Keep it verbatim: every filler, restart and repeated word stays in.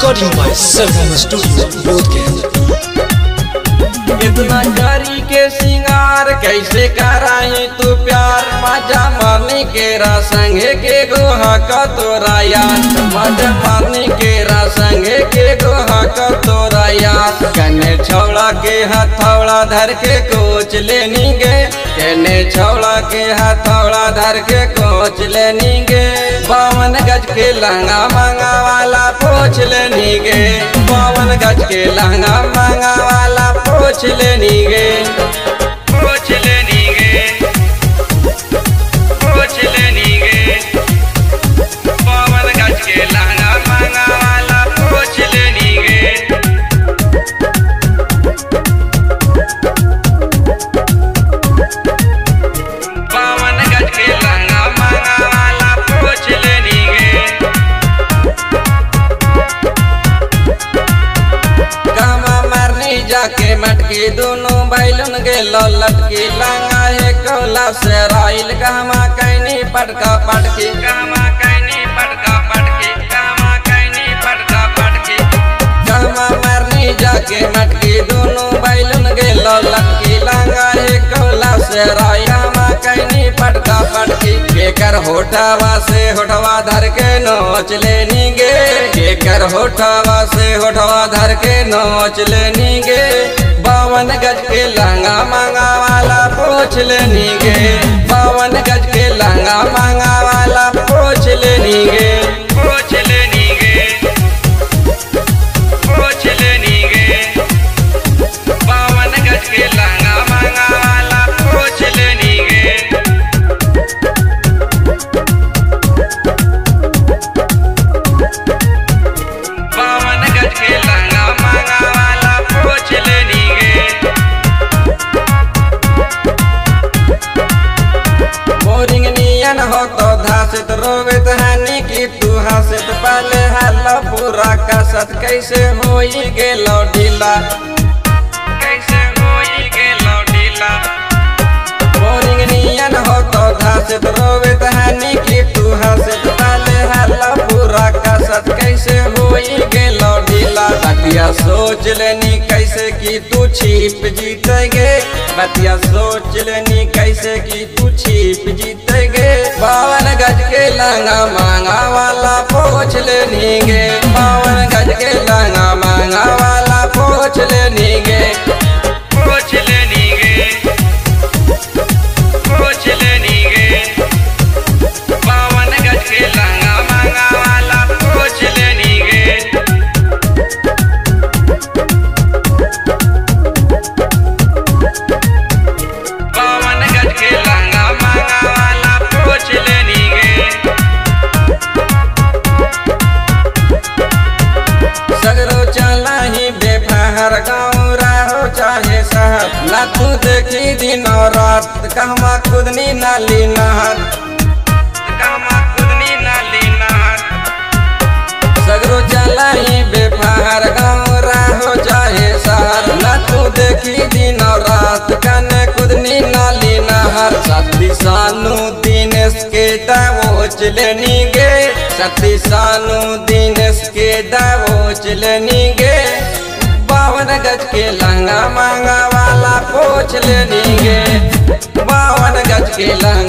recording by Selvam Studio Bodh इतना जारी के सिंगार कैसे कराई तू प्यार मजा मारने के रासंगे के गोहा का तोरा यार मजा मारने के रासंगे के गोहा का तोरा यार कने छौड़ा के हथौड़ा धर के कोच लेनी गे कने छौड़ा के हथौड़ा धर के कोच लेनी गे बावन गज के लहंगा मांगा वाला पोछ लेनी गे बावन गज के लहंगा मांगा वाला पोछ लेनी गे पोछ लेनी गे पोछ लेनी गे बावन गज के लहंगा मांगा वाला पोछ लेनी गे बावन गज के लहंगा मांगा वाला पोछ लेनी गे कामा मारने जाके मटकी दोनों बैलन गे लटकी लंगा है कौला से राइल कामा कैनी पटका पटकी कामा कैनी पटका पटकी कामा कैनी पटका पटकी कामा मारने जाके मटकी दोनों बैलन गे लटकी लंगा है कौला से राइल कामा कैनी पटका पटकी केकर होठवा से होठवा धर के नोच लेनी गे केकर होठवा से होठवा धर के नोच लेनी गे बावन गज के लहंगा मांगा वाला पोछ लेनी गे बावन गज के लहंगा मांगा वाला पोछ लेनी गे पोछ लेनी गे पोछ लेनी गे बावन गज के लहंगा मांगा वाला पोछ लेनी गे बावन गज के लहंगा मांगा वाला पोछ लेनी हो तो धासित रोवित हानि की तू हासित पाले हल्ला पूरा का सत कैसे होई गे लौटीला कैसे होई गे लौटीला बोरिंग नियन हो तो धासित रोवित हानि की तू हासित पाले हल्ला पूरा का सत कैसे होई गे लौटीला बतिया सोच लेनी कैसे की तू छीप जीतेगे बतिया सोच लेनी कैसे की तू छीप जीतेगे बावन गज के लहंगा मांगा वाला पोछ लेनी गे बावन गज के लहंगा मांगा वाला पोछ लेनी गे पोछ लेनी गे पोछ लेनी गे बावन गज के लहंगा मांगा वाला पोछ लेनी गे बावन गज के लहंगा मांगा वाला पोछ लेनी गे सगरो चला ही बेफहर गाँव रहो चाहे शहर ना तू देखी दिन और रात कहमा खुदनी नाली नहर कहमा खुदनी नाली नहर सगरो चला ही बेफहर गाँव रहो चाहे शहर ना तू देखी दिन और रात कने खुदनी नाली नहर सती सानू के दावोच लेनी गे सती सानू दिनेश के दावोच लेनी गे बावन गज के लहंगा मांगा वाला पोछ लेनी गे बावन गज के लहंगा